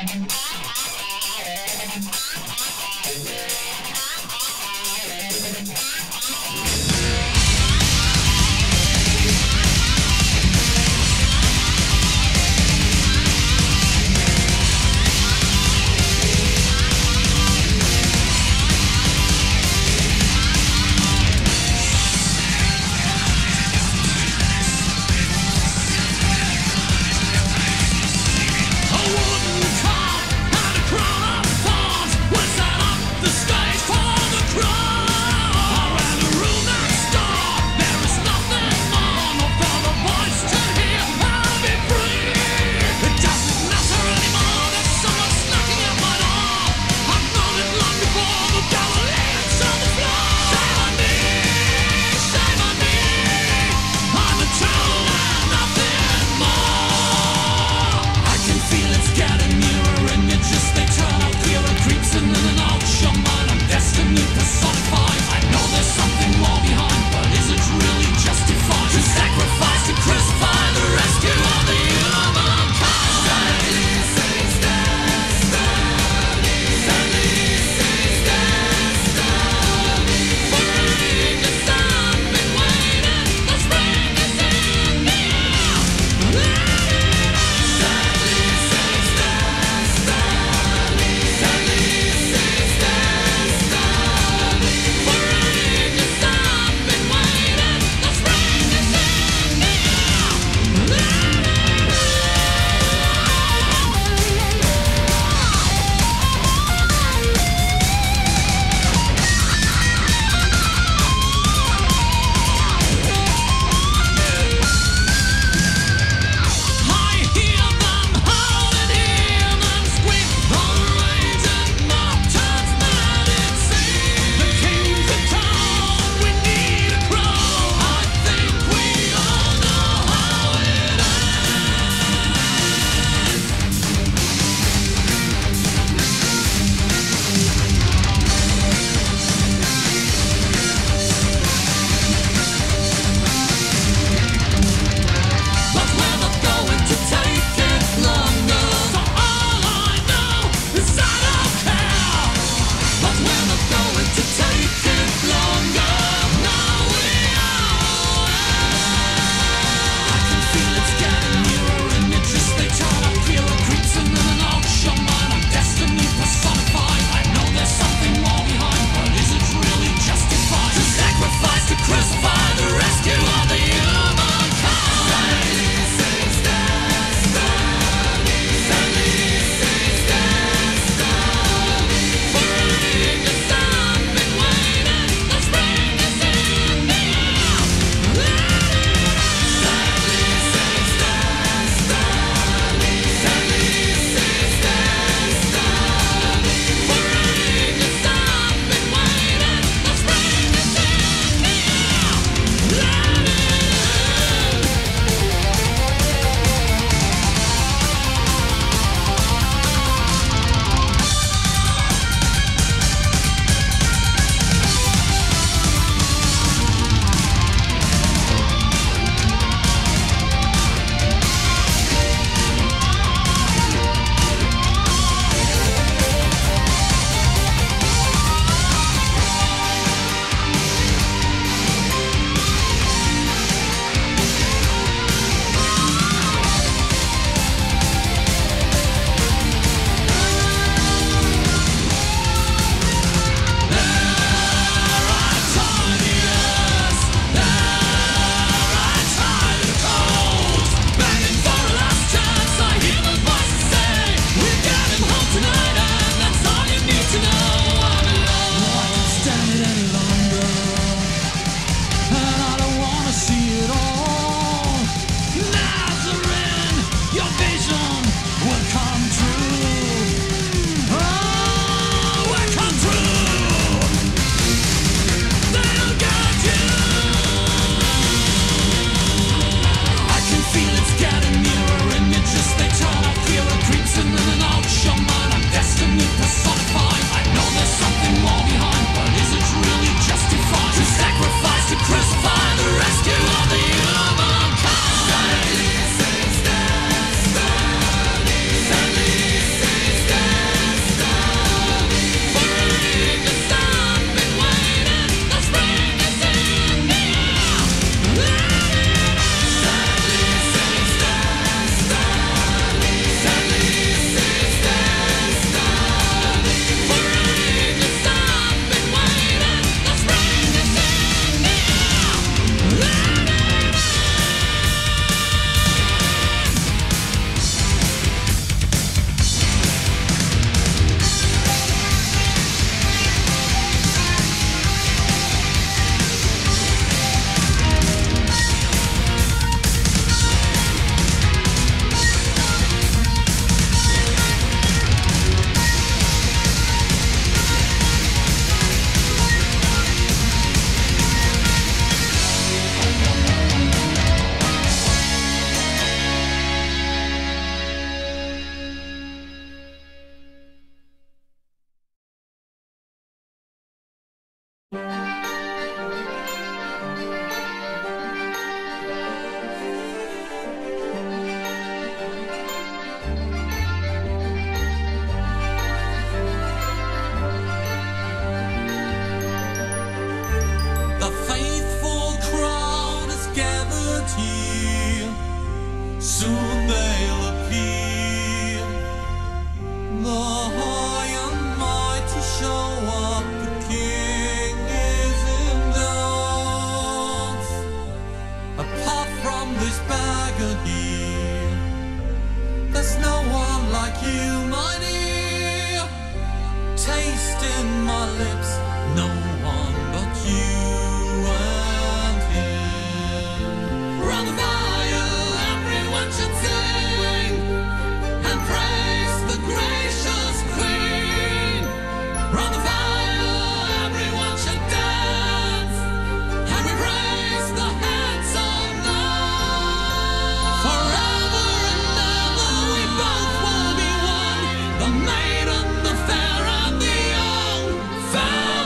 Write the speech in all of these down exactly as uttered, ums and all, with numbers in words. Top! soon they'll appear. The high and mighty show up, the King is in dance. Apart from this beggar here, there's no one like you, my dear. Taste in my lips, no one but you. Fire!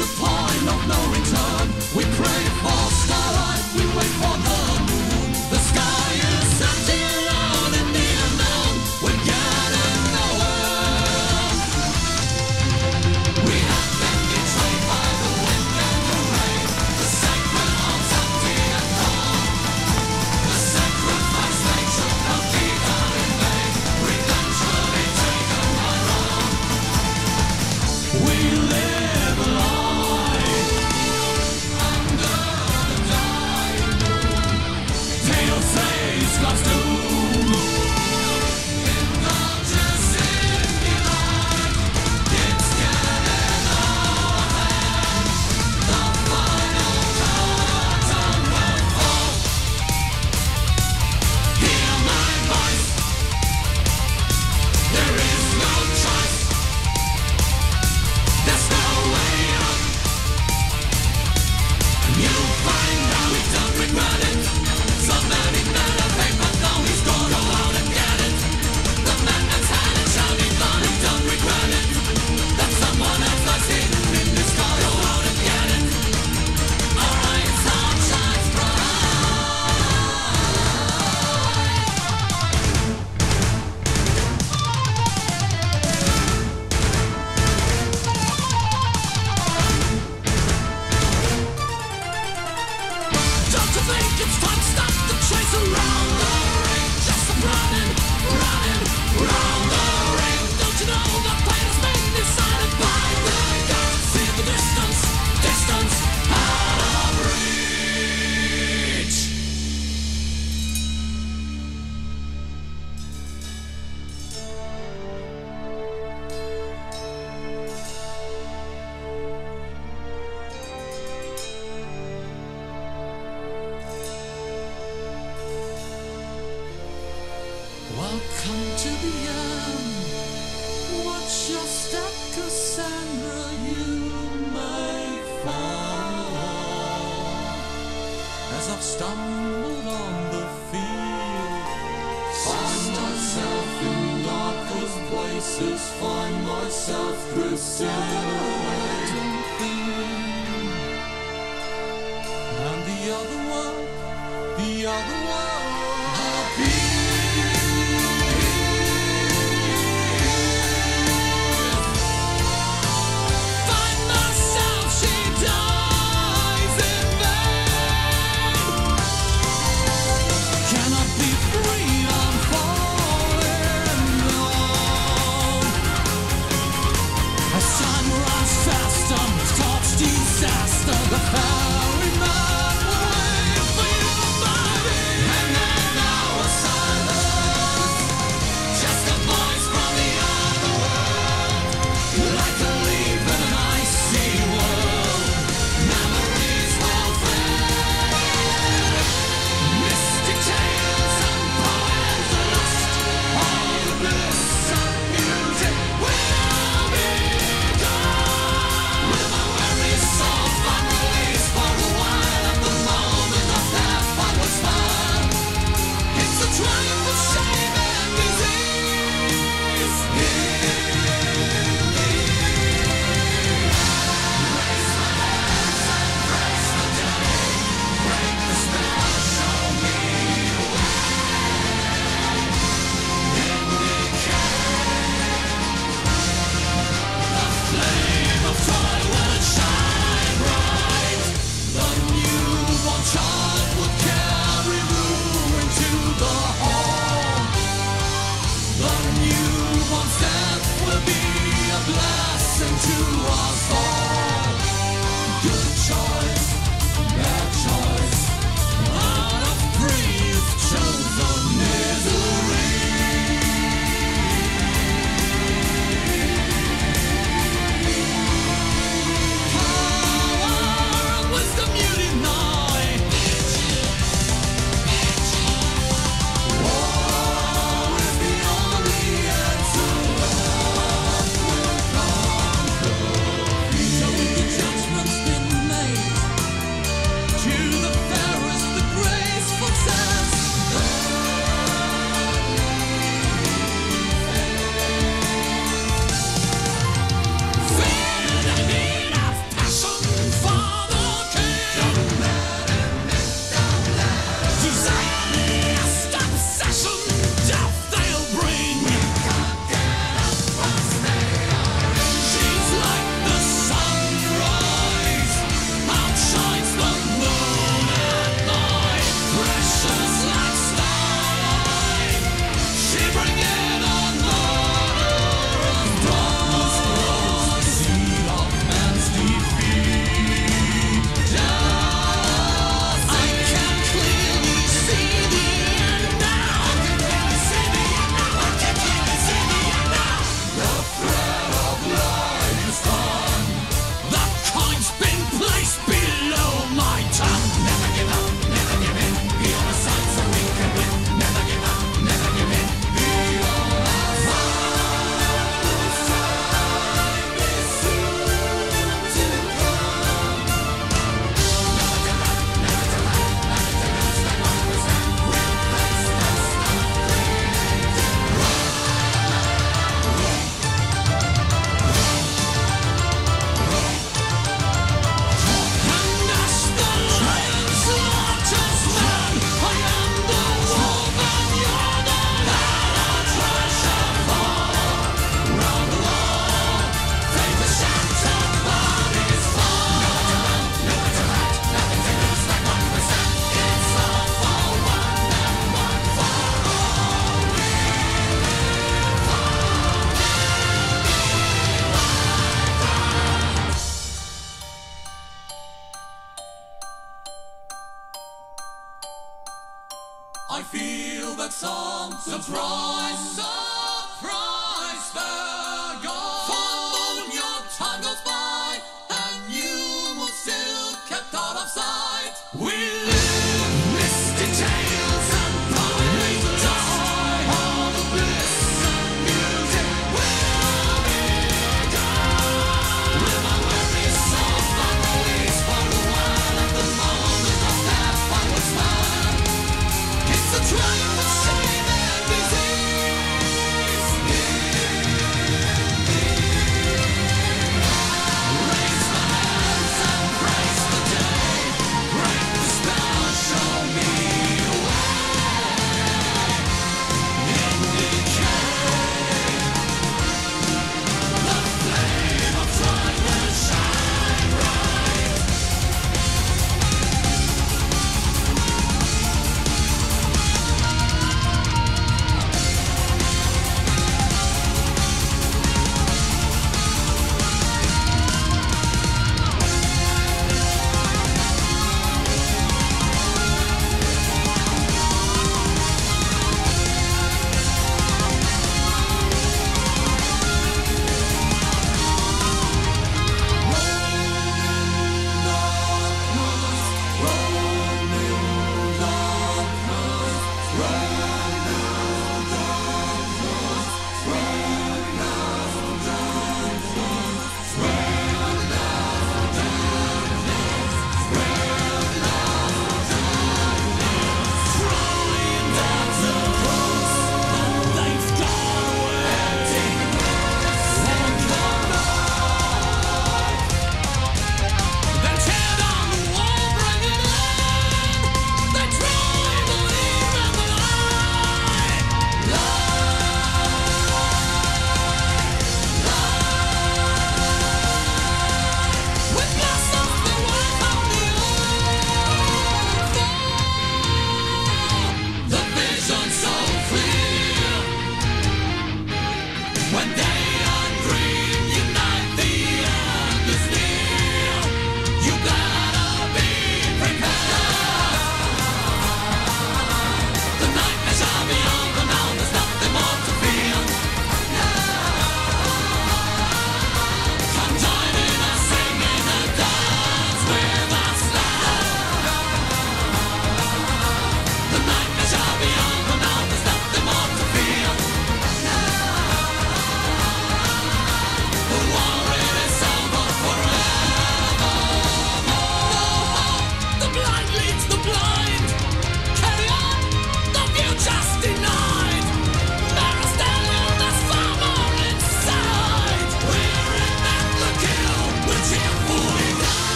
the point of no return. We pray for starlight, we wait for the moon. The sky is empty, alone in the unknown. We're getting nowhere. We have been betrayed by the wind and the rain, the sacred arms empty and cold. The sacrifice they took not even in vain, redemptively taken by wrong. We live. It's fun, stop the chase around the ring. Just stop running, running, round the ring. Don't you know the fight has been decided by the gods? See the distance, distance, out of reach. Welcome to the end. Watch your step, Cassandra. You may fall as I've stumbled on the field. Find myself in darkest places. Find myself crusading theme. And the other one, the other one. Sunrise. I feel that some surprise, surprise, surprise.